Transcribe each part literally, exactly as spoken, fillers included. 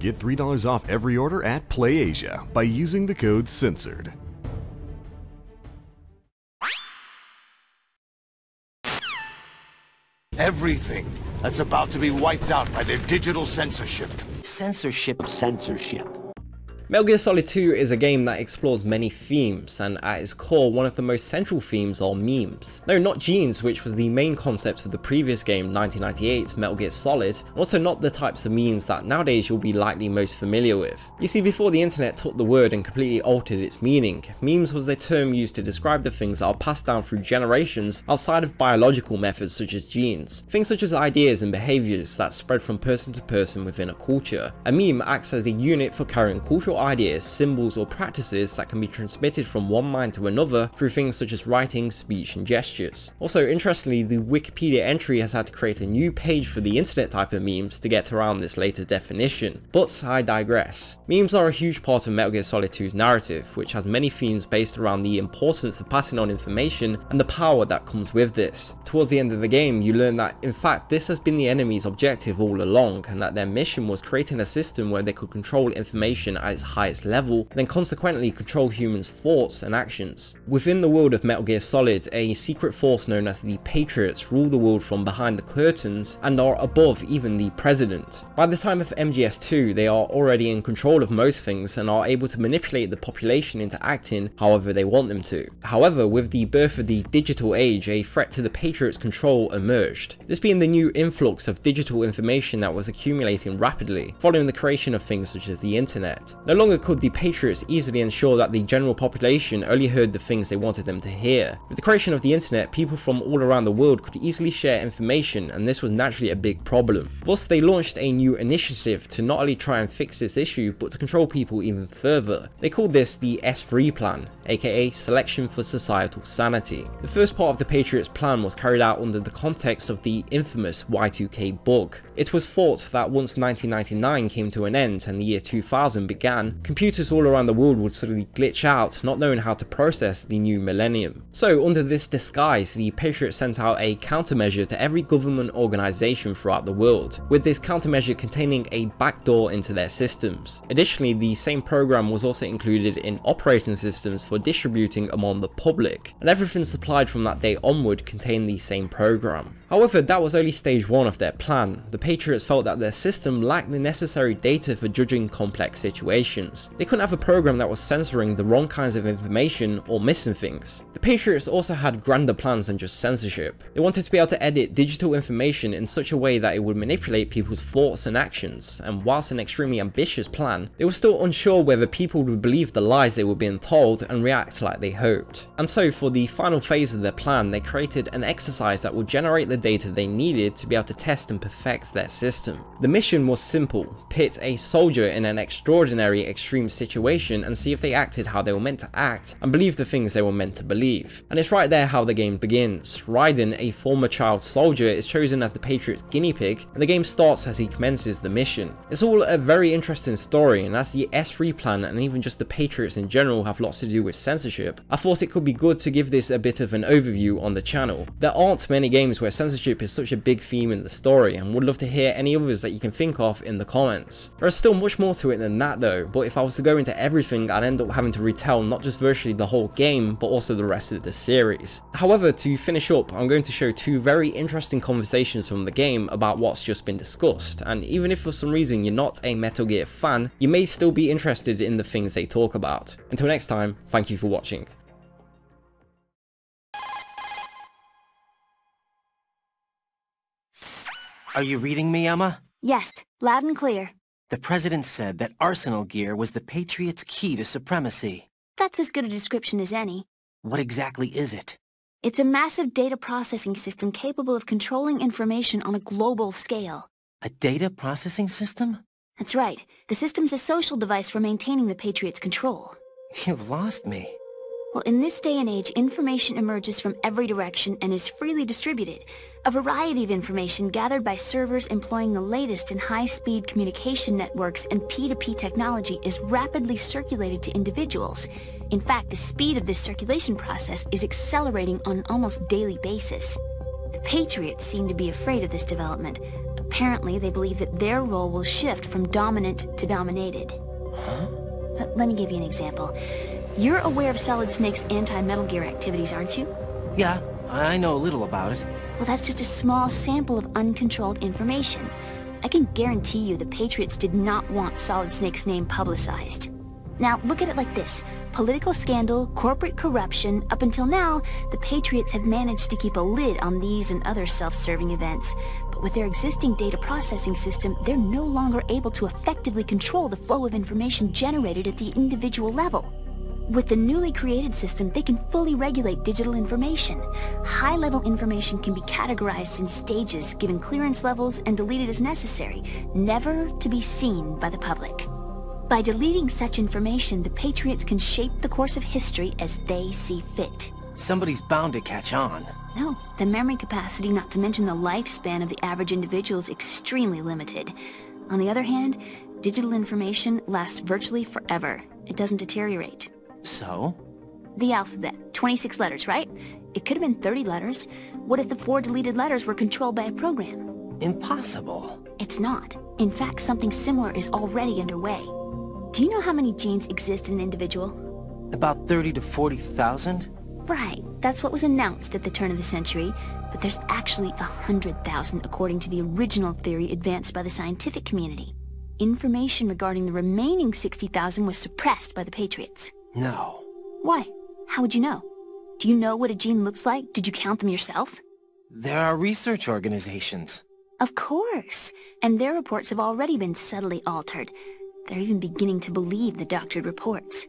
Get three dollars off every order at PlayAsia by using the code SENSORED. Everything that's about to be wiped out by their digital censorship. Censorship, censorship. Metal Gear Solid two is a game that explores many themes, and at its core, one of the most central themes are memes. No, not genes, which was the main concept of the previous game, nineteen ninety-eight's Metal Gear Solid, and also not the types of memes that nowadays you'll be likely most familiar with. You see, before the internet took the word and completely altered its meaning, memes was a term used to describe the things that are passed down through generations outside of biological methods such as genes, things such as ideas and behaviours that spread from person to person within a culture. A meme acts as a unit for carrying cultural ideas, symbols or practices that can be transmitted from one mind to another through things such as writing, speech and gestures. Also, interestingly, the Wikipedia entry has had to create a new page for the internet type of memes to get around this later definition, but I digress. Memes are a huge part of Metal Gear Solid two's narrative, which has many themes based around the importance of passing on information and the power that comes with this. Towards the end of the game, you learn that in fact this has been the enemy's objective all along, and that their mission was creating a system where they could control information at its highest level, then consequently control humans' thoughts and actions. Within the world of Metal Gear Solid, a secret force known as the Patriots rule the world from behind the curtains and are above even the president. By the time of M G S two, they are already in control of most things and are able to manipulate the population into acting however they want them to. However, with the birth of the digital age, a threat to the Patriots' control emerged, this being the new influx of digital information that was accumulating rapidly following the creation of things such as the internet. No longer could the Patriots easily ensure that the general population only heard the things they wanted them to hear. With the creation of the internet, people from all around the world could easily share information, and this was naturally a big problem. Thus, they launched a new initiative to not only try and fix this issue, but to control people even further. They called this the S three plan, aka Selection for Societal Sanity. The first part of the Patriots' plan was carried out under the context of the infamous Y two K bug. It was thought that once nineteen ninety-nine came to an end and the year two thousand began, computers all around the world would suddenly glitch out, not knowing how to process the new millennium. So under this disguise, the Patriots sent out a countermeasure to every government organisation throughout the world, with this countermeasure containing a backdoor into their systems. Additionally, the same program was also included in operating systems for distributing among the public, and everything supplied from that day onward contained the same program. However, that was only stage one of their plan. The Patriots felt that their system lacked the necessary data for judging complex situations. They couldn't have a program that was censoring the wrong kinds of information or missing things. The Patriots also had grander plans than just censorship. They wanted to be able to edit digital information in such a way that it would manipulate people's thoughts and actions, and whilst an extremely ambitious plan, they were still unsure whether people would believe the lies they were being told and react like they hoped. And so for the final phase of their plan, they created an exercise that would generate the data they needed to be able to test and perfect their system. The mission was simple: pit a soldier in an extraordinary extreme situation and see if they acted how they were meant to act and believe the things they were meant to believe. And it's right there how the game begins. Raiden, a former child soldier, is chosen as the Patriots' guinea pig, and the game starts as he commences the mission. It's all a very interesting story, and as the S three plan and even just the Patriots in general have lots to do with censorship, I thought it could be good to give this a bit of an overview on the channel. There aren't many games where censorship is such a big theme in the story, and would love to hear any others that you can think of in the comments. There is still much more to it than that though, but But if I was to go into everything, I'd end up having to retell not just virtually the whole game, but also the rest of the series. However, to finish up, I'm going to show two very interesting conversations from the game about what's just been discussed, and even if for some reason you're not a Metal Gear fan, you may still be interested in the things they talk about. Until next time, thank you for watching. Are you reading me, Emma? Yes, loud and clear. The president said that Arsenal Gear was the Patriots' key to supremacy. That's as good a description as any. What exactly is it? It's a massive data processing system capable of controlling information on a global scale. A data processing system? That's right. The system's a social device for maintaining the Patriots' control. You've lost me. Well, in this day and age, information emerges from every direction and is freely distributed. A variety of information gathered by servers employing the latest in high-speed communication networks and P two P technology is rapidly circulated to individuals. In fact, the speed of this circulation process is accelerating on an almost daily basis. The Patriots seem to be afraid of this development, Apparently, they believe that their role will shift from dominant to dominated. Huh? Let me give you an example. You're aware of Solid Snake's anti-Metal Gear activities, aren't you? Yeah, I know a little about it. Well, that's just a small sample of uncontrolled information. I can guarantee you the Patriots did not want Solid Snake's name publicized. Now, look at it like this. Political scandal, corporate corruption, up until now, the Patriots have managed to keep a lid on these and other self-serving events. But with their existing data processing system, they're no longer able to effectively control the flow of information generated at the individual level. With the newly created system, they can fully regulate digital information. High-level information can be categorized in stages, given clearance levels, and deleted as necessary, never to be seen by the public. By deleting such information, the Patriots can shape the course of history as they see fit. Somebody's bound to catch on. No, the memory capacity, not to mention the lifespan of the average individual, is extremely limited. On the other hand, digital information lasts virtually forever. It doesn't deteriorate. So? The alphabet. twenty-six letters, right? It could have been thirty letters. What if the four deleted letters were controlled by a program? Impossible. It's not. In fact, something similar is already underway. Do you know how many genes exist in an individual? About thirty to forty thousand? Right. That's what was announced at the turn of the century. But there's actually one hundred thousand according to the original theory advanced by the scientific community. Information regarding the remaining sixty thousand was suppressed by the Patriots. No. Why? How would you know? Do you know what a gene looks like? Did you count them yourself? There are research organizations. Of course. And their reports have already been subtly altered. They're even beginning to believe the doctored reports.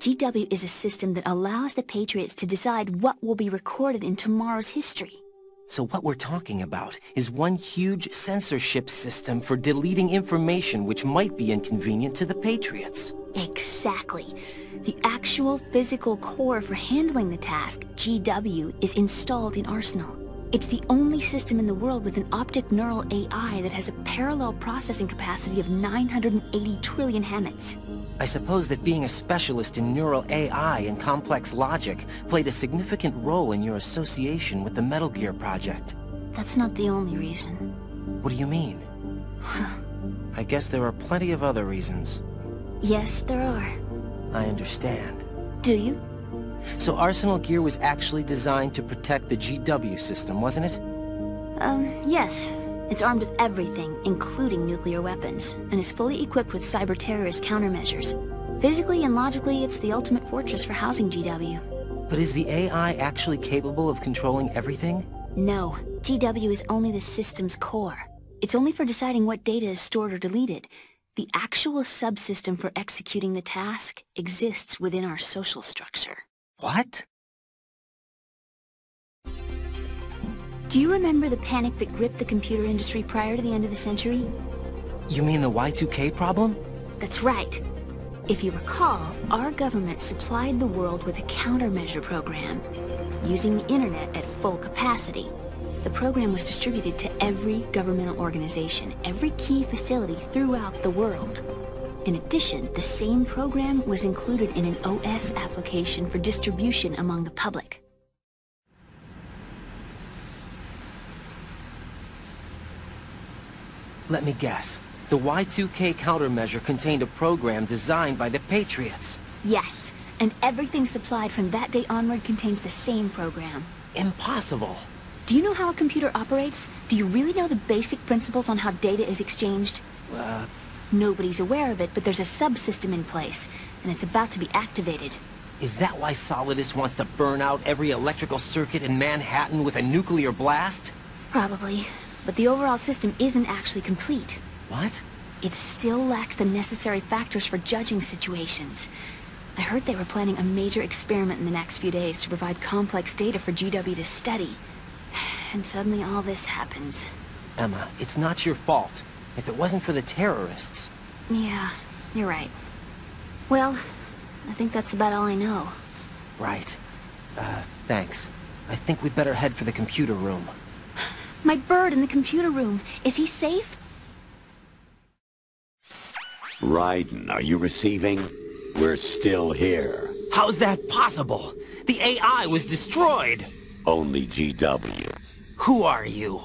G W is a system that allows the Patriots to decide what will be recorded in tomorrow's history. So what we're talking about is one huge censorship system for deleting information which might be inconvenient to the Patriots. Exactly. The actual physical core for handling the task, G W, is installed in Arsenal. It's the only system in the world with an optic neural A I that has a parallel processing capacity of nine hundred eighty trillion hammets. I suppose that being a specialist in neural A I and complex logic played a significant role in your association with the Metal Gear project. That's not the only reason. What do you mean? I guess there are plenty of other reasons. Yes, there are. I understand. Do you? So Arsenal Gear was actually designed to protect the G W system, wasn't it? Um, yes. It's armed with everything, including nuclear weapons, and is fully equipped with cyber-terrorist countermeasures. Physically and logically, it's the ultimate fortress for housing G W. But is the A I actually capable of controlling everything? No. G W is only the system's core. It's only for deciding what data is stored or deleted. The actual subsystem for executing the task exists within our social structure. What? Do you remember the panic that gripped the computer industry prior to the end of the century? You mean the Y two K problem? That's right. If you recall, our government supplied the world with a countermeasure program, using the internet at full capacity. The program was distributed to every governmental organization, every key facility throughout the world. In addition, the same program was included in an O S application for distribution among the public. Let me guess. The Y two K countermeasure contained a program designed by the Patriots. Yes, and everything supplied from that day onward contains the same program. Impossible. Do you know how a computer operates? Do you really know the basic principles on how data is exchanged? Uh... Nobody's aware of it, but there's a subsystem in place, and it's about to be activated. Is that why Solidus wants to burn out every electrical circuit in Manhattan with a nuclear blast? Probably. But the overall system isn't actually complete. What? It still lacks the necessary factors for judging situations. I heard they were planning a major experiment in the next few days to provide complex data for G W to study. And suddenly all this happens. Emma, it's not your fault. If it wasn't for the terrorists... Yeah, you're right. Well, I think that's about all I know. Right. Uh, thanks. I think we'd better head for the computer room. My bird in the computer room. Is he safe? Raiden, are you receiving? We're still here. How's that possible? The A I was destroyed! Only G W. Who are you?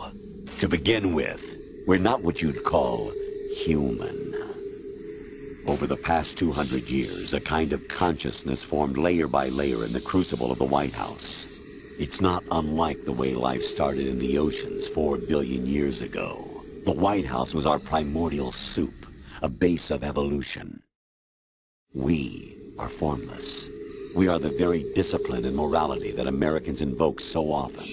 To begin with, We're not what you'd call human. Over the past two hundred years, a kind of consciousness formed layer by layer in the crucible of the White House. It's not unlike the way life started in the oceans four billion years ago. The White House was our primordial soup, a base of evolution. We are formless. We are the very discipline and morality that Americans invoke so often.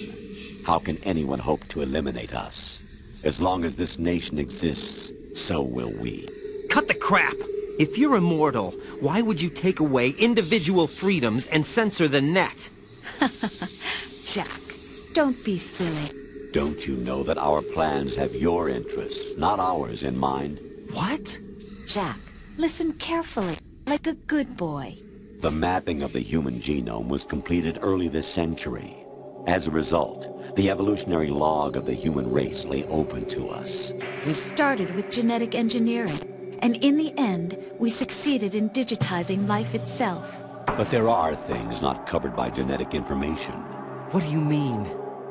How can anyone hope to eliminate us? As long as this nation exists, so will we. Cut the crap! If you're immortal, why would you take away individual freedoms and censor the net? Jack, don't be silly. Don't you know that our plans have your interests, not ours, in mind? What? Jack, listen carefully, like a good boy. The mapping of the human genome was completed early this century. As a result, the evolutionary log of the human race lay open to us. We started with genetic engineering. And in the end, we succeeded in digitizing life itself. But there are things not covered by genetic information. What do you mean?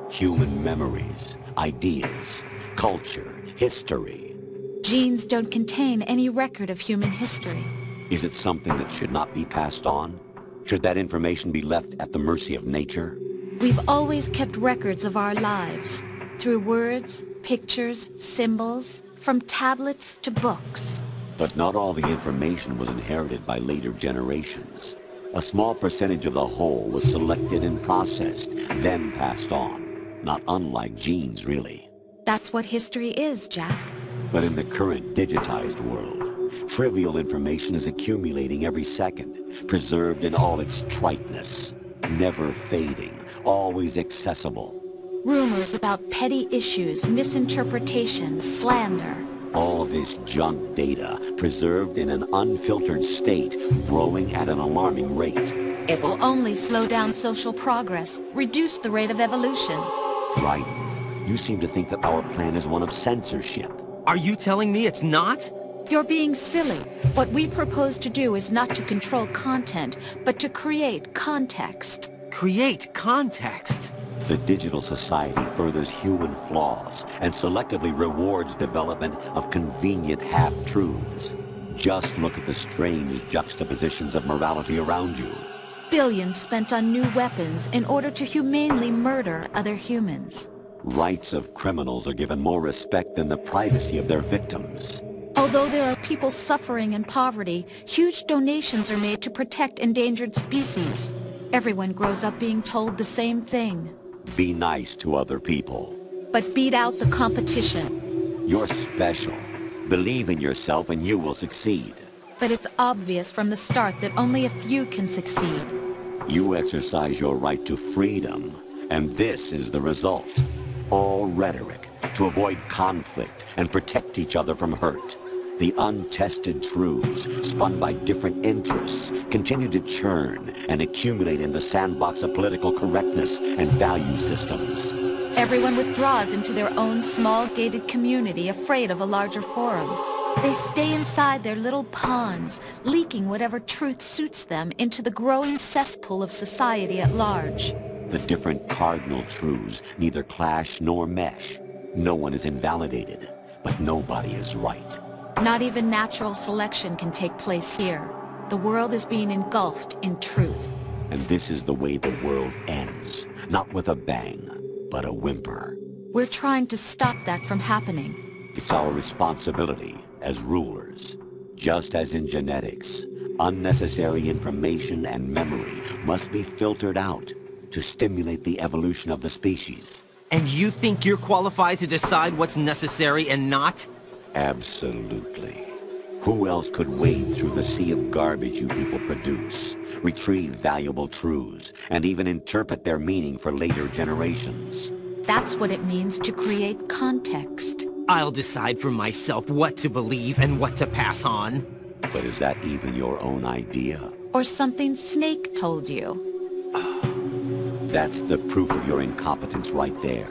Human memories, ideas, culture, history. Genes don't contain any record of human history. Is it something that should not be passed on? Should that information be left at the mercy of nature? We've always kept records of our lives, through words, pictures, symbols, from tablets to books. But not all the information was inherited by later generations. A small percentage of the whole was selected and processed, then passed on. Not unlike genes, really. That's what history is, Jack. But in the current digitized world, trivial information is accumulating every second, preserved in all its triteness, never fading, always accessible. Rumors about petty issues, misinterpretations, slander. All this junk data, preserved in an unfiltered state, growing at an alarming rate. It will only slow down social progress, reduce the rate of evolution. Right. You seem to think that our plan is one of censorship. Are you telling me it's not? You're being silly. What we propose to do is not to control content, but to create context. Create context? The digital society furthers human flaws and selectively rewards development of convenient half-truths. Just look at the strange juxtapositions of morality around you. Billions spent on new weapons in order to humanely murder other humans. Rights of criminals are given more respect than the privacy of their victims. Although there are people suffering in poverty, huge donations are made to protect endangered species. Everyone grows up being told the same thing. Be nice to other people. But beat out the competition. You're special. Believe in yourself and you will succeed. But it's obvious from the start that only a few can succeed. You exercise your right to freedom, and this is the result. All rhetoric to avoid conflict and protect each other from hurt. The untested truths, spun by different interests, continue to churn and accumulate in the sandbox of political correctness and value systems. Everyone withdraws into their own small gated community, afraid of a larger forum. They stay inside their little ponds, leaking whatever truth suits them into the growing cesspool of society at large. The different cardinal truths neither clash nor mesh. No one is invalidated, but nobody is right. Not even natural selection can take place here. The world is being engulfed in truth. And this is the way the world ends. Not with a bang, but a whimper. We're trying to stop that from happening. It's our responsibility as rulers. Just as in genetics, unnecessary information and memory must be filtered out to stimulate the evolution of the species. And you think you're qualified to decide what's necessary and not? Absolutely. Who else could wade through the sea of garbage you people produce, retrieve valuable truths, and even interpret their meaning for later generations? That's what it means to create context. I'll decide for myself what to believe and what to pass on. But is that even your own idea? Or something Snake told you? That's the proof of your incompetence right there.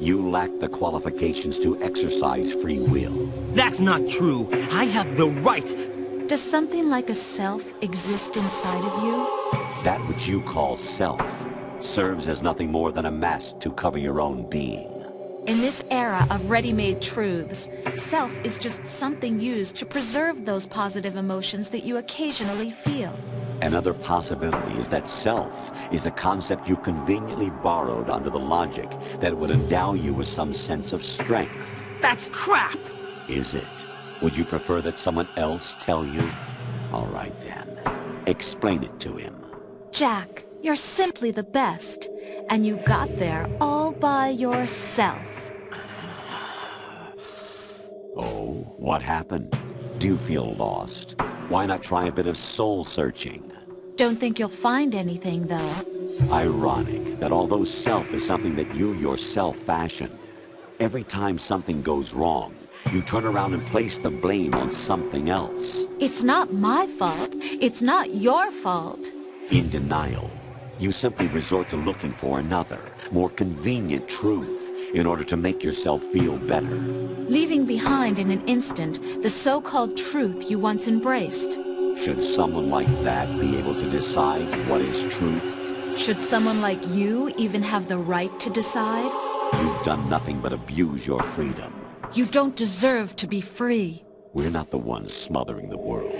You lack the qualifications to exercise free will. That's not true. I have the right. Does something like a self exist inside of you? That which you call self serves as nothing more than a mask to cover your own being. In this era of ready-made truths, self is just something used to preserve those positive emotions that you occasionally feel. Another possibility is that self is a concept you conveniently borrowed under the logic that would endow you with some sense of strength. That's crap! Is it? Would you prefer that someone else tell you? All right then. Explain it to him. Jack, you're simply the best. And you got there all by yourself. Oh, what happened? Do you feel lost? Why not try a bit of soul searching? Don't think you'll find anything, though. Ironic that although self is something that you yourself fashioned, every time something goes wrong, you turn around and place the blame on something else. It's not my fault. It's not your fault. In denial, you simply resort to looking for another, more convenient truth in order to make yourself feel better. Leaving behind in an instant the so-called truth you once embraced. Should someone like that be able to decide what is truth? Should someone like you even have the right to decide? You've done nothing but abuse your freedom. You don't deserve to be free. We're not the ones smothering the world.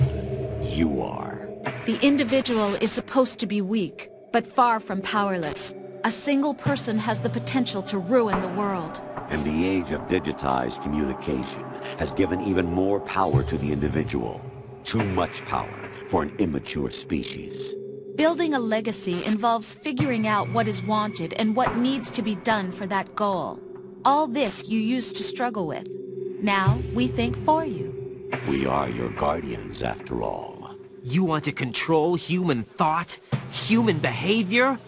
You are. The individual is supposed to be weak, but far from powerless. A single person has the potential to ruin the world. And the age of digitized communication has given even more power to the individual. Too much power for an immature species. Building a legacy involves figuring out what is wanted and what needs to be done for that goal. All this you used to struggle with. Now, we think for you. We are your guardians, after all. You want to control human thought? Human behavior?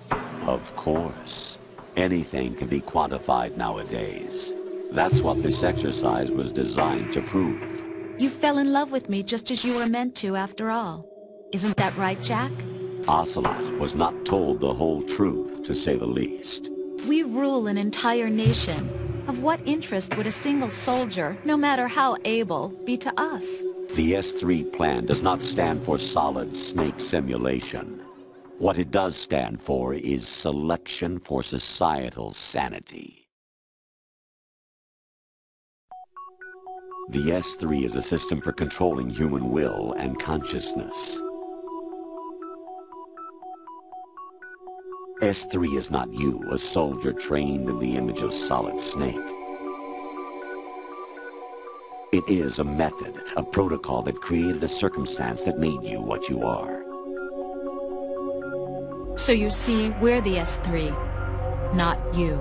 Of course. Anything can be quantified nowadays. That's what this exercise was designed to prove. You fell in love with me just as you were meant to, after all. Isn't that right, Jack? Ocelot was not told the whole truth, to say the least. We rule an entire nation. Of what interest would a single soldier, no matter how able, be to us? The S three plan does not stand for Solid Snake Simulation. What it does stand for is Selection for Societal Sanity. The S three is a system for controlling human will and consciousness. S three is not you, a soldier trained in the image of Solid Snake. It is a method, a protocol that created a circumstance that made you what you are. So you see, we're the S three, not you.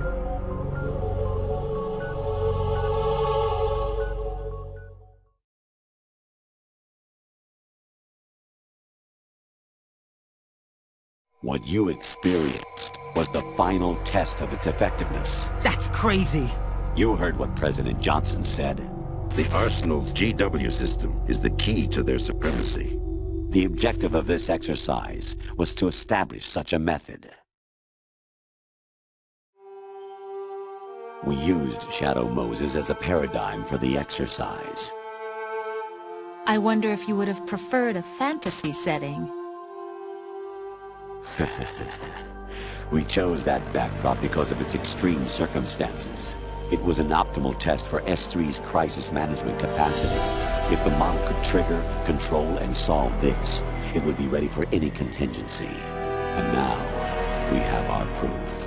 What you experienced was the final test of its effectiveness. That's crazy! You heard what President Johnson said. The Arsenal's G W system is the key to their supremacy. The objective of this exercise was to establish such a method. We used Shadow Moses as a paradigm for the exercise. I wonder if you would have preferred a fantasy setting. We chose that backdrop because of its extreme circumstances. It was an optimal test for S three's crisis management capacity. If the model could trigger, control, and solve this, it would be ready for any contingency. And now, we have our proof.